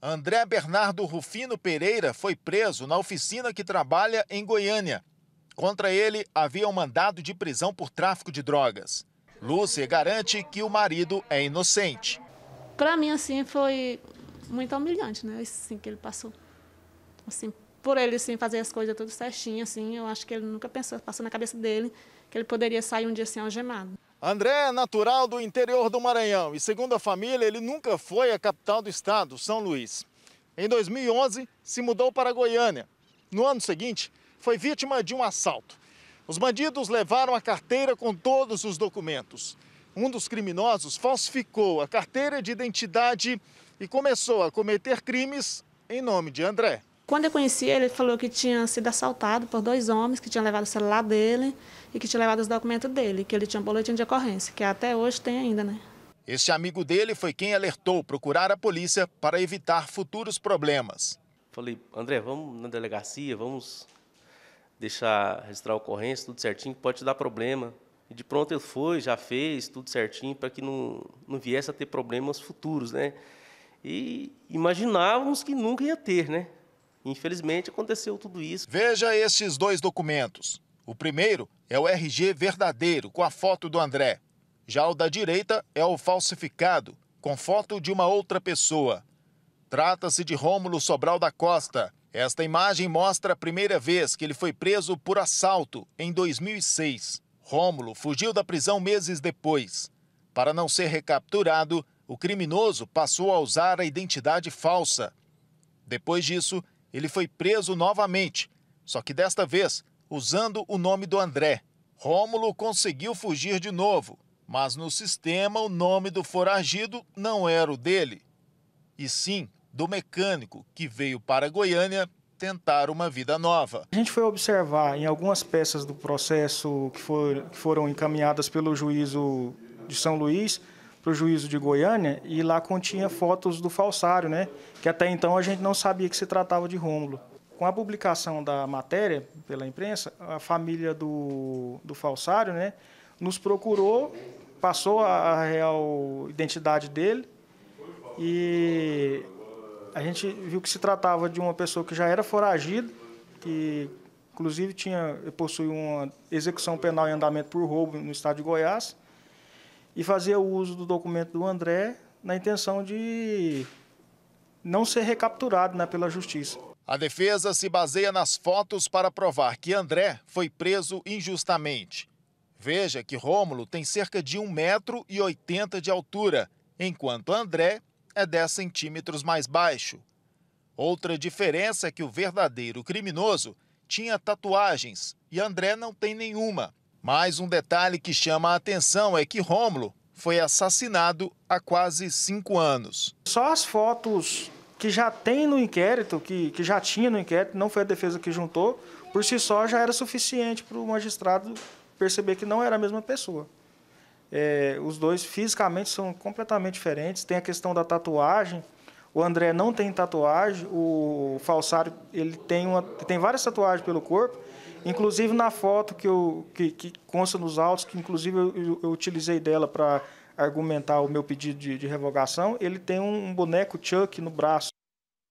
André Bernardo Rufino Pereira foi preso na oficina que trabalha em Goiânia. Contra ele, havia um mandado de prisão por tráfico de drogas. Lúcia garante que o marido é inocente. Para mim, assim, foi muito humilhante, né? Assim, que ele passou. Assim, por ele, assim, fazer as coisas tudo certinho, assim, eu acho que ele nunca pensou, passou na cabeça dele, que ele poderia sair um dia assim, algemado. André é natural do interior do Maranhão e, segundo a família, ele nunca foi à capital do estado, São Luís. Em 2011, se mudou para Goiânia. No ano seguinte, foi vítima de um assalto. Os bandidos levaram a carteira com todos os documentos. Um dos criminosos falsificou a carteira de identidade e começou a cometer crimes em nome de André. Quando eu conheci ele, ele falou que tinha sido assaltado por dois homens que tinham levado o celular dele e que tinham levado os documentos dele, que ele tinha um boletim de ocorrência, que até hoje tem ainda, né? Este amigo dele foi quem alertou procurar a polícia para evitar futuros problemas. Falei, André, vamos na delegacia, vamos deixar registrar a ocorrência, tudo certinho, pode te dar problema. E de pronto ele foi, já fez tudo certinho para que não viesse a ter problemas futuros, né? E imaginávamos que nunca ia ter, né? Infelizmente, aconteceu tudo isso. Veja estes dois documentos. O primeiro é o RG verdadeiro, com a foto do André. Já o da direita é o falsificado, com foto de uma outra pessoa. Trata-se de Rômulo Sobral da Costa. Esta imagem mostra a primeira vez que ele foi preso por assalto, em 2006. Rômulo fugiu da prisão meses depois. Para não ser recapturado, o criminoso passou a usar a identidade falsa. Depois disso, ele foi preso novamente, só que desta vez usando o nome do André. Rômulo conseguiu fugir de novo, mas no sistema o nome do foragido não era o dele, e sim do mecânico que veio para Goiânia tentar uma vida nova. A gente foi observar em algumas peças do processo que foram encaminhadas pelo juízo de São Luís, para o juízo de Goiânia, e lá continha fotos do falsário, né? Que até então a gente não sabia que se tratava de Rômulo. Com a publicação da matéria pela imprensa, a família do falsário, né, nos procurou, passou a real identidade dele e a gente viu que se tratava de uma pessoa que já era foragida, que inclusive possuía uma execução penal em andamento por roubo no estado de Goiás, e fazia o uso do documento do André na intenção de não ser recapturado, né, pela justiça. A defesa se baseia nas fotos para provar que André foi preso injustamente. Veja que Rômulo tem cerca de 1,80 m de altura, enquanto André é 10 centímetros mais baixo. Outra diferença é que o verdadeiro criminoso tinha tatuagens e André não tem nenhuma. Mais um detalhe que chama a atenção é que Rômulo foi assassinado há quase 5 anos. Só as fotos que já tem no inquérito, que já tinha no inquérito, não foi a defesa que juntou, por si só já era suficiente para o magistrado perceber que não era a mesma pessoa. Os dois fisicamente são completamente diferentes, tem a questão da tatuagem, o André não tem tatuagem, o falsário ele tem várias tatuagens pelo corpo. Inclusive na foto que consta nos autos, que inclusive eu utilizei dela para argumentar o meu pedido de revogação, ele tem um boneco Chuck no braço.